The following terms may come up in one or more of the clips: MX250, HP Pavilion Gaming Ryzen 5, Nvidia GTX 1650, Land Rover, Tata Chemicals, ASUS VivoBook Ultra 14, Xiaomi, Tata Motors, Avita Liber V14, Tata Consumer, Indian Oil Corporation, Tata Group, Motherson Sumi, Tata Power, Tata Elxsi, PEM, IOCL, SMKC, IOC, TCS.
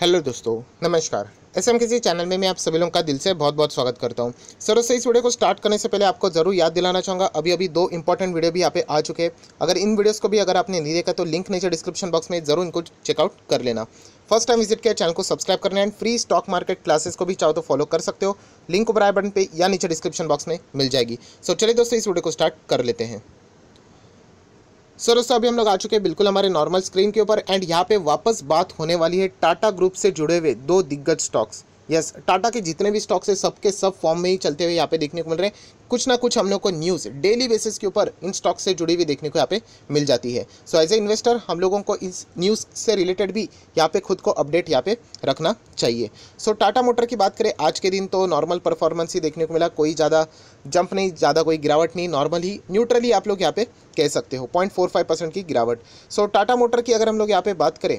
Hello दोस्तों, नमस्कार। SMKC channel में मैं आप सभी लोगों का दिल से बहुत बहुत स्वागत करता हूं। सर से इस वीडियो को स्टार्ट करने से पहले आपको जरूर याद दिलाना चाहूँगा, अभी 2 इंपॉर्टेंट वीडियो भी यहाँ पे आ चुके हैं। अगर इन वीडियोस को भी अगर आपने नहीं देखा तो लिंक नीचे डिस्क्रिप्शन बॉक्स में जरूर इनको चेकआउट कर लेना। फर्स्ट टाइम विजिट किया चैनल को सब्सक्राइब करना and free stock market classes को भी चाहो तो फॉलो कर सकते हो। लिंक ऊपर आई बटन पर या नीचे डिस्क्रिप्शन बॉक्स में मिल जाएगी। सो चलिए दोस्तों, इस वीडियो को स्टार्ट कर लेते हैं। सो दोस्तों, अभी हम लोग आ चुके हैं बिल्कुल हमारे नॉर्मल स्क्रीन के ऊपर एंड यहाँ पे वापस बात होने वाली है टाटा ग्रुप से जुड़े हुए 2 दिग्गज स्टॉक्स। यस, टाटा के जितने भी स्टॉक्स हैं सबके सब फॉर्म में ही चलते हुए यहाँ पे देखने को मिल रहे हैं। कुछ ना कुछ हम लोग को न्यूज़ डेली बेसिस के ऊपर इन स्टॉक से जुड़ी हुई देखने को यहाँ पे मिल जाती है। सो एज ए इन्वेस्टर हम लोगों को इस न्यूज़ से रिलेटेड भी यहाँ पे खुद को अपडेट यहाँ पे रखना चाहिए। सो टाटा मोटर की बात करें, आज के दिन तो नॉर्मल परफॉर्मेंस ही देखने को मिला, कोई ज़्यादा जंप नहीं, ज़्यादा कोई गिरावट नहीं, नॉर्मल ही, न्यूट्रली आप लोग यहाँ पे कह सकते हो, 0.45% की गिरावट। सो टाटा मोटर की अगर हम लोग यहाँ पे बात करें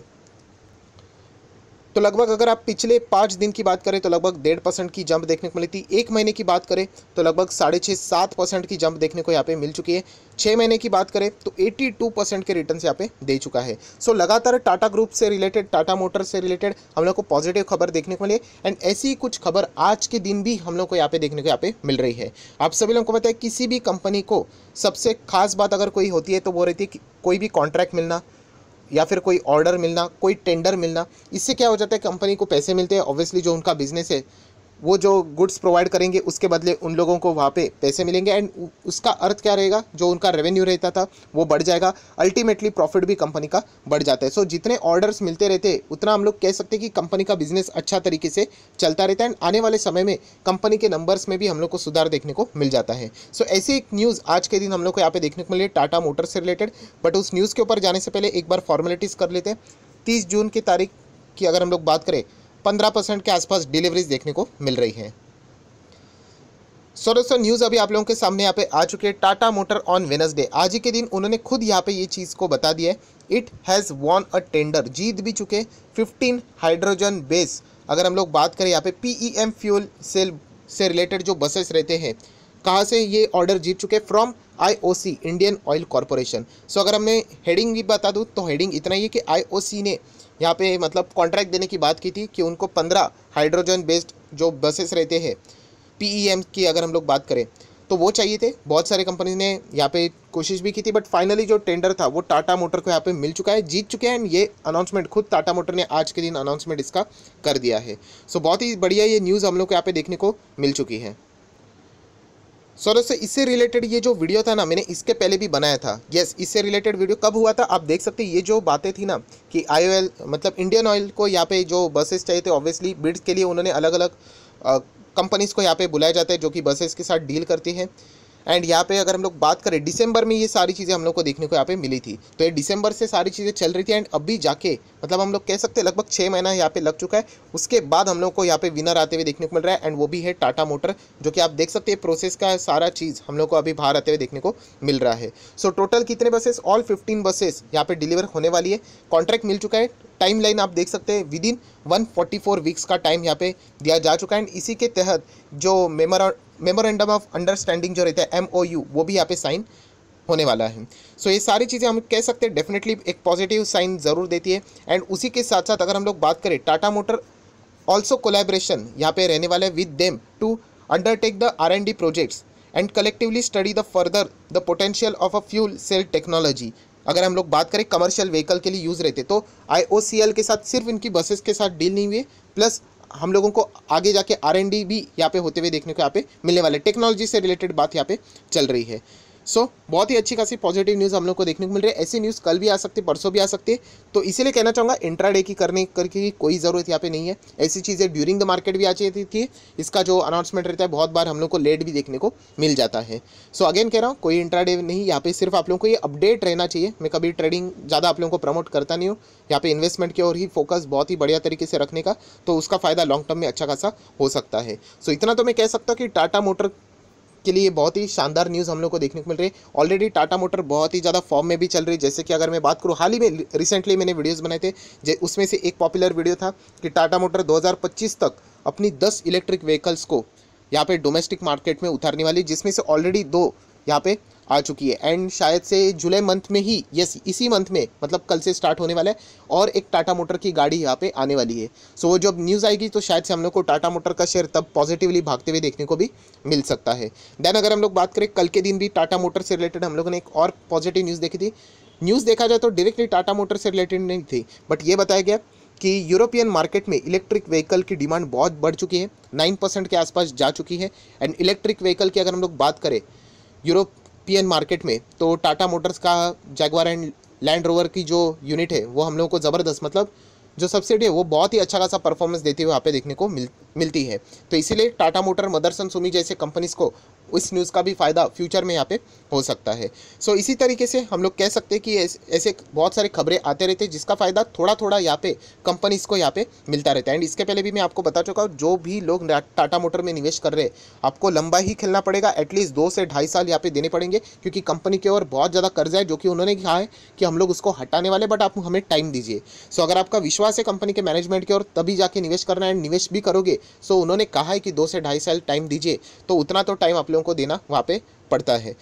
तो लगभग अगर आप पिछले 5 दिन की बात करें तो लगभग 1.5% की जंप देखने को मिली थी। एक महीने की बात करें तो लगभग 6.5-7% की जंप देखने को यहाँ पे मिल चुकी है। 6 महीने की बात करें तो 82% के रिटर्न यहाँ पे दे चुका है। सो लगातार टाटा ग्रुप से रिलेटेड, टाटा मोटर से रिलेटेड हम लोग को पॉजिटिव खबर देखने को मिली एंड ऐसी कुछ खबर आज के दिन भी हम लोग को यहाँ पे देखने को यहाँ पे मिल रही है। आप सभी लोगों को पता है किसी भी कंपनी को सबसे खास बात अगर कोई होती है तो वो रहती है कि कोई भी कॉन्ट्रैक्ट मिलना या फिर कोई ऑर्डर मिलना, कोई टेंडर मिलना। इससे क्या हो जाता है, कंपनी को पैसे मिलते हैं, ऑब्वियसली जो उनका बिजनेस है वो जो गुड्स प्रोवाइड करेंगे उसके बदले उन लोगों को वहाँ पे पैसे मिलेंगे एंड उसका अर्थ क्या रहेगा, जो उनका रेवेन्यू रहता था वो बढ़ जाएगा, अल्टीमेटली प्रॉफिट भी कंपनी का बढ़ जाता है। सो जितने ऑर्डर्स मिलते रहते हैं उतना हम लोग कह सकते हैं कि कंपनी का बिजनेस अच्छा तरीके से चलता रहता है एंड आने वाले समय में कंपनी के नंबर्स में भी हम लोग को सुधार देखने को मिल जाता है। सो ऐसी एक न्यूज़ आज के दिन हम लोग को यहाँ पे देखने को मिली टाटा मोटर से रिलेटेड। बट उस न्यूज़ के ऊपर जाने से पहले एक बार फॉर्मेलिटीज़ कर लेते हैं। 30 जून की तारीख की अगर हम लोग बात करें 15% के आसपास डिलीवरीज देखने को मिल रही है। सो दोस्तों, न्यूज़ अभी आप लोगों के सामने यहाँ पे आ चुके हैं। टाटा मोटर ऑन वेडनेसडे आज ही के दिन उन्होंने खुद यहाँ पे ये चीज़ को बता दिया है, it has won a tender, जीत भी चुके 15 हाइड्रोजन बेस। अगर हम लोग बात करें यहाँ पे PEM फ्यूल सेल से रिलेटेड जो बसेस रहते हैं, कहाँ से ये ऑर्डर जीत चुके, from IOC Indian Oil Corporation. So अगर हमने हेडिंग भी बता दूँ तो हेडिंग इतना ही है कि IOC ने यहाँ पे मतलब कॉन्ट्रैक्ट देने की बात की थी कि उनको 15 हाइड्रोजन बेस्ड जो बसेस रहते हैं PEM की अगर हम लोग बात करें तो वो चाहिए थे। बहुत सारे कंपनीज ने यहाँ पे कोशिश भी की थी बट फाइनली जो टेंडर था वो टाटा मोटर को यहाँ पे मिल चुका है, जीत चुके हैं एंड ये अनाउंसमेंट खुद टाटा मोटर ने आज के दिन अनाउंसमेंट इसका कर दिया है। सो बहुत ही बढ़िया ये न्यूज़ हम लोग को यहाँ पे देखने को मिल चुकी है। सो दोस्तों, इससे रिलेटेड ये जो वीडियो था ना, मैंने इसके पहले भी बनाया था। यस, इससे रिलेटेड वीडियो कब हुआ था आप देख सकते हैं। ये जो बातें थी ना कि IOL मतलब इंडियन ऑयल को यहाँ पे जो बसेस चाहिए थे, ऑब्वियसली बिड्स के लिए उन्होंने अलग अलग कंपनीज़ को यहाँ पे बुलाया जाता है जो कि बसेस के साथ डील करती हैं एंड यहाँ पे अगर हम लोग बात करें दिसंबर में ये सारी चीज़ें हम लोग को देखने को यहाँ पे मिली थी। तो ये दिसंबर से सारी चीज़ें चल रही थी एंड अभी जाके मतलब हम लोग कह सकते हैं लगभग 6 महीना यहाँ पे लग चुका है। उसके बाद हम लोग को यहाँ पे विनर आते हुए देखने को मिल रहा है एंड वो भी है टाटा मोटर, जो कि आप देख सकते हैं प्रोसेस का सारा चीज़ हम लोग को अभी बाहर आते हुए देखने को मिल रहा है। सो टोटल कितने बसेस, ऑल 15 बसेस यहाँ पर डिलीवर होने वाली है। कॉन्ट्रैक्ट मिल चुका है, टाइम लाइन आप देख सकते हैं विद इन 144 वीक्स का टाइम यहाँ पे दिया जा चुका है एंड इसी के तहत जो मेमोरेंडम ऑफ अंडरस्टैंडिंग जो रहता है MOU वो भी यहाँ पे साइन होने वाला है। सो ये सारी चीज़ें हम कह सकते हैं डेफिनेटली एक पॉजिटिव साइन ज़रूर देती है एंड उसी के साथ साथ अगर हम लोग बात करें टाटा मोटर ऑल्सो कोलैबोरेशन यहाँ पे रहने वाला है with them to undertake the R&D projects and collectively study the further the potential of a fuel cell technology. अगर हम लोग बात करें कमर्शियल व्हीकल के लिए यूज़ रहते तो IOCL के साथ सिर्फ इनकी बसेस के साथ डील नहीं हुई, प्लस हम लोगों को आगे जाके R&D भी यहाँ पे होते हुए देखने को यहाँ पे मिलने वाले, टेक्नोलॉजी से रिलेटेड बात यहाँ पे चल रही है। सो बहुत ही अच्छी खासी पॉजिटिव न्यूज़ हम लोग को देखने को मिल रही है। ऐसी न्यूज़ कल भी आ सकती है, परसों भी आ सकती है। तो इसीलिए कहना चाहूँगा इंट्राडे की करने की कोई ज़रूरत यहाँ पे नहीं है। ऐसी चीज़ें ड्यूरिंग द मार्केट भी आ जाती थी, इसका जो अनाउंसमेंट रहता है बहुत बार हम लोग को लेट भी देखने को मिल जाता है। सो अगेन कह रहा हूँ, कोई इंट्राडे नहीं, यहाँ पे सिर्फ आप लोगों को ये अपडेट रहना चाहिए। मैं कभी ट्रेडिंग ज़्यादा आप लोगों को प्रमोट करता नहीं हूँ, यहाँ पे इन्वेस्टमेंट की ओर ही फोकस बहुत ही बढ़िया तरीके से रखने का, तो उसका फ़ायदा लॉन्ग टर्म में अच्छा खासा हो सकता है। सो इतना तो मैं कह सकता हूँ कि टाटा मोटर के लिए बहुत ही शानदार न्यूज़ हम लोग को देखने को मिल रही है। ऑलरेडी टाटा मोटर बहुत ही ज़्यादा फॉर्म में भी चल रही है। जैसे कि अगर मैं बात करूँ, हाल ही में रिसेंटली मैंने वीडियोस बनाए थे, उसमें से एक पॉपुलर वीडियो था कि टाटा मोटर 2025 तक अपनी 10 इलेक्ट्रिक व्हीकल्स को यहाँ पे डोमेस्टिक मार्केट में उतारने वाली, जिसमें से ऑलरेडी 2 यहाँ पे आ चुकी है एंड शायद से जुलाई मंथ में ही, यस इसी मंथ में, मतलब कल से स्टार्ट होने वाला है और एक टाटा मोटर की गाड़ी यहाँ पे आने वाली है। सो जब न्यूज़ आएगी तो शायद से हम लोग को टाटा मोटर का शेयर तब पॉजिटिवली भागते हुए देखने को भी मिल सकता है। देन अगर हम लोग बात करें, कल के दिन भी टाटा मोटर से रिलेटेड हम लोगों ने एक और पॉजिटिव न्यूज़ देखी थी। न्यूज़ देखा जाए तो डायरेक्टली टाटा मोटर से रिलेटेड नहीं थी, बट ये बताया गया कि यूरोपियन मार्केट में इलेक्ट्रिक व्हीकल की डिमांड बहुत बढ़ चुकी है, 9% के आसपास जा चुकी है। एंड इलेक्ट्रिक व्हीकल की अगर हम लोग बात करें यूरोपियन मार्केट में, तो टाटा मोटर्स का जैगवार एंड लैंड रोवर की जो यूनिट है वो हम लोगों को ज़बरदस्त, मतलब जो सब्सिडी है वो बहुत ही अच्छा खासा परफॉर्मेंस देते हुए यहाँ पे देखने को मिलती है। तो इसीलिए टाटा मोटर, मदरसन सुमी जैसे कंपनीज़ को इस न्यूज़ का भी फ़ायदा फ्यूचर में यहाँ पे हो सकता है। सो इसी तरीके से हम लोग कह सकते हैं कि ऐसे बहुत सारे खबरें आते रहते हैं जिसका फ़ायदा थोड़ा थोड़ा यहाँ पे कंपनीज़ को यहाँ पे मिलता रहता है। एंड इसके पहले भी मैं आपको बता चुका हूँ, जो भी लोग टाटा मोटर में निवेश कर रहे हैं आपको लंबा ही खेलना पड़ेगा, एटलीस्ट 2 से 2.5 साल यहाँ पे देने पड़ेंगे, क्योंकि कंपनी के ओर बहुत ज़्यादा कर्जा है जो कि उन्होंने कहा है कि हम लोग उसको हटाने वाले, बट आप हमें टाइम दीजिए। सो अगर आपका विश्वास है कंपनी के मैनेजमेंट के ओर तभी जाके निवेश करना है, निवेश भी करोगे। सो उन्होंने कहा है कि 2 से 2.5 साल टाइम दीजिए, तो उतना तो टाइम आप लोगों को देना वहाँ पे पड़ता है।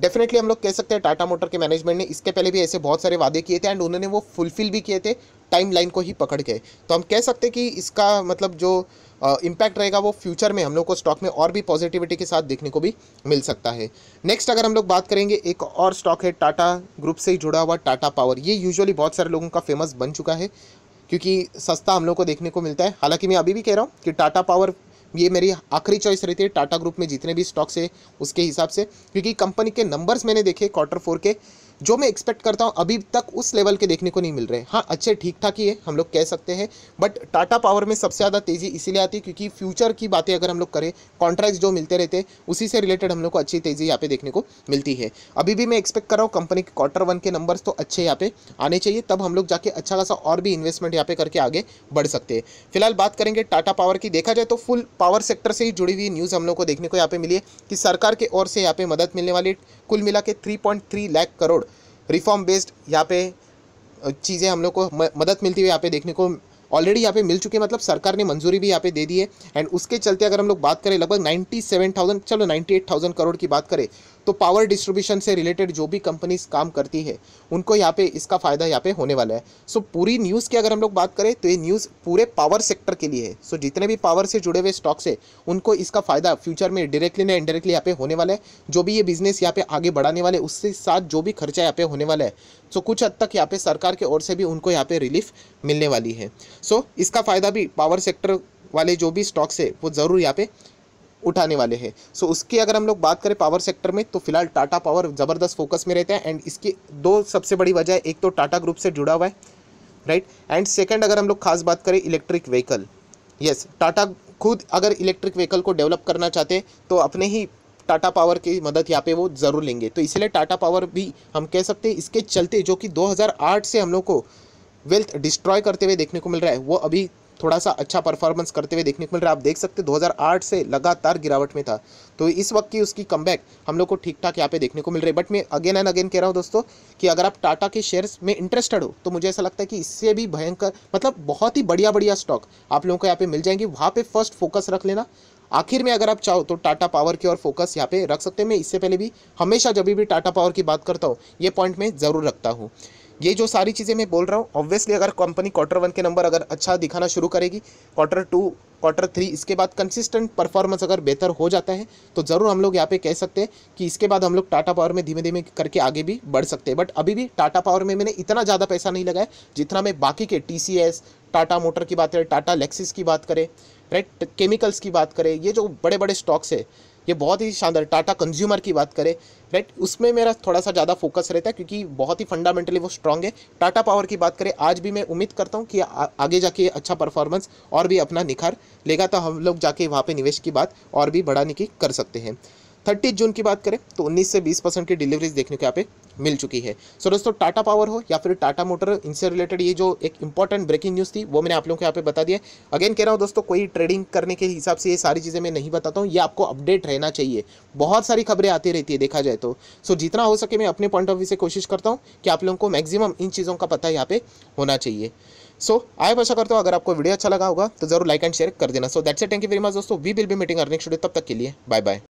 डेफिनेटली हम लोग कह सकते हैं टाटा मोटर के मैनेजमेंट ने इसके पहले भी ऐसे बहुत सारे वादे किए थे एंड उन्होंने वो फुलफिल भी किए थे टाइमलाइन को ही पकड़ के। तो हम कह सकते हैं कि इसका मतलब जो इम्पैक्ट रहेगा वो फ्यूचर में हम लोग को स्टॉक में और भी पॉजिटिविटी के साथ देखने को भी मिल सकता है। नेक्स्ट अगर हम लोग बात करेंगे, एक और स्टॉक है टाटा ग्रुप से जुड़ा हुआ, टाटा पावर। ये यूजुअली बहुत सारे लोगों का फेमस बन चुका है क्योंकि सस्ता हम लोग को देखने को मिलता है। हालांकि मैं अभी भी कह रहा हूँ कि टाटा पावर ये मेरी आखिरी चॉइस रहती है टाटा ग्रुप में जितने भी स्टॉक्स है उसके हिसाब से, क्योंकि कंपनी के नंबर्स मैंने देखे Q4 के, जो मैं एक्सपेक्ट करता हूँ अभी तक उस लेवल के देखने को नहीं मिल रहे। हाँ, अच्छे ठीक ठाक ही है हम लोग कह सकते हैं, बट टाटा पावर में सबसे ज़्यादा तेज़ी इसीलिए आती है क्योंकि फ्यूचर की बातें अगर हम लोग करें, कॉन्ट्रैक्ट्स जो मिलते रहते हैं उसी से रिलेटेड हम लोग को अच्छी तेज़ी यहाँ पे देखने को मिलती है। अभी भी मैं एक्सपेक्ट कर रहा हूँ कंपनी के Q1 के नंबर्स तो अच्छे यहाँ पे आने चाहिए, तब हम लोग जाके अच्छा खासा और भी इन्वेस्टमेंट यहाँ पे करके आगे बढ़ सकते हैं। फिलहाल बात करेंगे टाटा पावर की। देखा जाए तो फुल पावर सेक्टर से ही जुड़ी हुई न्यूज़ हम लोग को देखने को यहाँ पे मिली है कि सरकार की ओर से यहाँ पे मदद मिलने वाली, कुल मिला के 3.3 लाख करोड़ रिफॉर्म बेस्ड यहाँ पे चीज़ें हम लोग को मदद मिलती हुई यहाँ पे देखने को ऑलरेडी यहाँ पे मिल चुकी है, मतलब सरकार ने मंजूरी भी यहाँ पे दे दी है। एंड उसके चलते अगर हम लोग बात करें, लगभग 97,000, चलो 98,000 करोड़ की बात करें तो पावर डिस्ट्रीब्यूशन से रिलेटेड जो भी कंपनीज काम करती है उनको यहाँ पे इसका फ़ायदा यहाँ पे होने वाला है। सो पूरी न्यूज़ की अगर हम लोग बात करें तो ये न्यूज़ पूरे पावर सेक्टर के लिए है। सो जितने भी पावर से जुड़े हुए स्टॉक्स है उनको इसका फ़ायदा फ्यूचर में डायरेक्टली ना इनडायरेक्टली यहाँ पे होने वाला है। जो भी ये बिजनेस यहाँ पे आगे बढ़ाने वाले उसके साथ जो भी खर्चा यहाँ पे होने वाला है, सो कुछ हद तक यहाँ पे सरकार की ओर से भी उनको यहाँ पे रिलीफ मिलने वाली है। सो इसका फ़ायदा भी पावर सेक्टर वाले जो भी स्टॉक्स है वो ज़रूर यहाँ पे उठाने वाले हैं। सो उसकी अगर हम लोग बात करें पावर सेक्टर में, तो फिलहाल टाटा पावर ज़बरदस्त फोकस में रहता है। एंड इसकी दो सबसे बड़ी वजह है, एक तो टाटा ग्रुप से जुड़ा हुआ है, राइट, एंड सेकंड अगर हम लोग खास बात करें इलेक्ट्रिक व्हीकल, यस टाटा खुद अगर इलेक्ट्रिक व्हीकल को डेवलप करना चाहते तो अपने ही टाटा पावर की मदद यहाँ पे वो ज़रूर लेंगे। तो इसलिए टाटा पावर भी हम कह सकते हैं इसके चलते, जो कि 2008 से हम लोग को वेल्थ डिस्ट्रॉय करते हुए देखने को मिल रहा है, वो अभी थोड़ा सा अच्छा परफॉर्मेंस करते हुए देखने को मिल रहा है। आप देख सकते हैं 2008 से लगातार गिरावट में था, तो इस वक्त की उसकी कमबैक हम लोग को ठीक ठाक यहाँ पे देखने को मिल रही है। बट मैं अगेन एंड अगेन कह रहा हूँ दोस्तों कि अगर आप टाटा के शेयर्स में इंटरेस्टेड हो तो मुझे ऐसा लगता है कि इससे भी भयंकर, मतलब बहुत ही बढ़िया बढ़िया स्टॉक आप लोगों को यहाँ पे मिल जाएंगे, वहाँ पे फर्स्ट फोकस रख लेना। आखिर में अगर आप चाहो तो टाटा पावर की ओर फोकस यहाँ पे रख सकते हैं। मैं इससे पहले भी हमेशा जब भी टाटा पावर की बात करता हूँ ये पॉइंट मैं ज़रूर रखता हूँ। ये जो सारी चीज़ें मैं बोल रहा हूँ, ऑब्वियसली अगर कंपनी Q1 के नंबर अगर अच्छा दिखाना शुरू करेगी, Q2, Q3, इसके बाद कंसिस्टेंट परफॉर्मेंस अगर बेहतर हो जाता है तो ज़रूर हम लोग यहाँ पे कह सकते हैं कि इसके बाद हम लोग टाटा पावर में धीमे धीमे करके आगे भी बढ़ सकते हैं। बट अभी भी टाटा पावर में मैंने इतना ज़्यादा पैसा नहीं लगाया जितना मैं बाकी के TCS, टाटा मोटर की बात करें, टाटा एलेक्सिस की बात करें, राइट, केमिकल्स की बात करें, ये जो बड़े बड़े स्टॉक्स है ये बहुत ही शानदार, टाटा कंज्यूमर की बात करें, राइट, उसमें मेरा थोड़ा सा ज़्यादा फोकस रहता है क्योंकि बहुत ही फंडामेंटली वो स्ट्रांग है। टाटा पावर की बात करें, आज भी मैं उम्मीद करता हूँ कि आगे जाके अच्छा परफॉर्मेंस और भी अपना निखार लेगा, तो हम लोग जाके वहाँ पे निवेश की बात और भी बढ़ाने की कर सकते हैं। 30 जून की बात करें तो 19 से 20% की डिलीवरीज देखने को यहाँ पे मिल चुकी है। सो दोस्तों टाटा पावर हो या फिर टाटा मोटर, इनसे रिलेटेड ये जो एक इंपॉर्टेंट ब्रेकिंग न्यूज़ थी वो मैंने आप लोगों को यहाँ पे बता दिया। अगेन कह रहा हूँ दोस्तों, कोई ट्रेडिंग करने के हिसाब से ये सारी चीज़ें मैं नहीं बताता हूँ, ये आपको अपडेट रहना चाहिए। बहुत सारी खबरें आती रहती है देखा जाए तो। सो जितना हो सके मैं अपने पॉइंट ऑफ व्यू से कोशिश करता हूँ कि आप लोगों को मैक्सिमम इन चीज़ों का पता यहाँ पे होना चाहिए। सो आई आशा करता हूँ अगर आपको वीडियो अच्छा लगा होगा तो जरूर लाइक एंड शेयर कर देना। So that's it, thank you very much दोस्तों, we will be meeting earning studio, तब तक के लिए बाय बाय।